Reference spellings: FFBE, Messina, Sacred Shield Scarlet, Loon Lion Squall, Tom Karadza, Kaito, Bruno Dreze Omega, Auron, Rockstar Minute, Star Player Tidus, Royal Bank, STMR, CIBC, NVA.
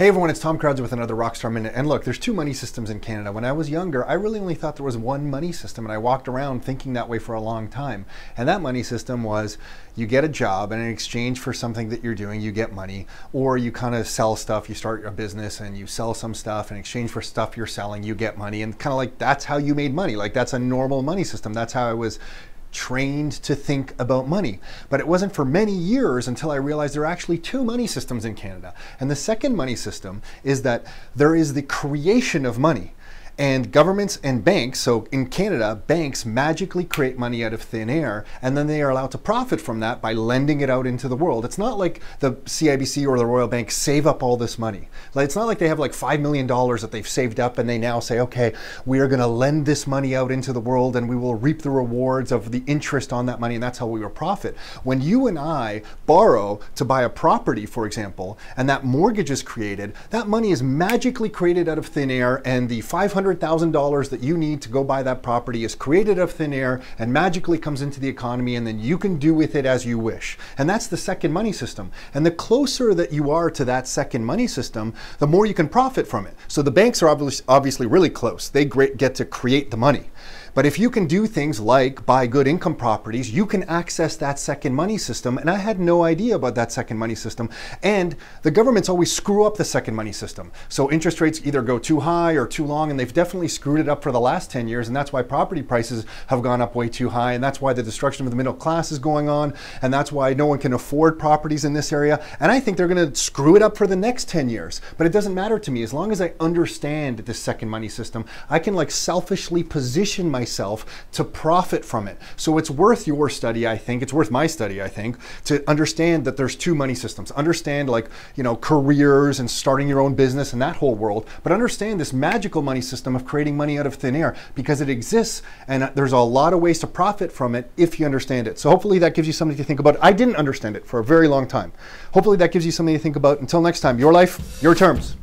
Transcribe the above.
Hey everyone, it's Tom Karadza with another Rockstar Minute. And look, there's two money systems in Canada. When I was younger, I really only thought there was one money system, and I walked around thinking that way for a long time. And that money system was you get a job, and in exchange for something that you're doing, you get money, or you kind of sell stuff, you start a business and you sell some stuff, in exchange for stuff you're selling, you get money, and kind of like that's how you made money. Like that's a normal money system. That's how I was trained to think about money. But it wasn't for many years until I realized there are actually two money systems in Canada. And the second money system is that there is the creation of money. And governments and banks, so in Canada, banks magically create money out of thin air, and then they are allowed to profit from that by lending it out into the world. It's not like the CIBC or the Royal Bank save up all this money. Like, it's not like they have like $5 million that they've saved up and they now say, okay, we are gonna lend this money out into the world and we will reap the rewards of the interest on that money, and that's how we will profit. When you and I borrow to buy a property, for example, and that mortgage is created, that money is magically created out of thin air, and the $500,000 that you need to go buy that property is created out of thin air and magically comes into the economy, and then you can do with it as you wish. And that's the second money system. And the closer that you are to that second money system, the more you can profit from it. So the banks are obviously really close. They get to create the money. But if you can do things like buy good income properties, you can access that second money system. And I had no idea about that second money system. And the governments always screw up the second money system. So interest rates either go too high or too long, and they've definitely screwed it up for the last 10 years. And that's why property prices have gone up way too high. And that's why the destruction of the middle class is going on. And that's why no one can afford properties in this area. And I think they're going to screw it up for the next 10 years. But it doesn't matter to me. As long as I understand this second money system, I can like selfishly position myself to profit from it. So it's worth your study, I think. It's worth my study, I think, to understand that there's two money systems. Understand, like, you know, careers and starting your own business and that whole world, but understand this magical money system of creating money out of thin air, because it exists and there's a lot of ways to profit from it if you understand it. So hopefully that gives you something to think about. I didn't understand it for a very long time. Hopefully that gives you something to think about. Until next time, your life, your terms.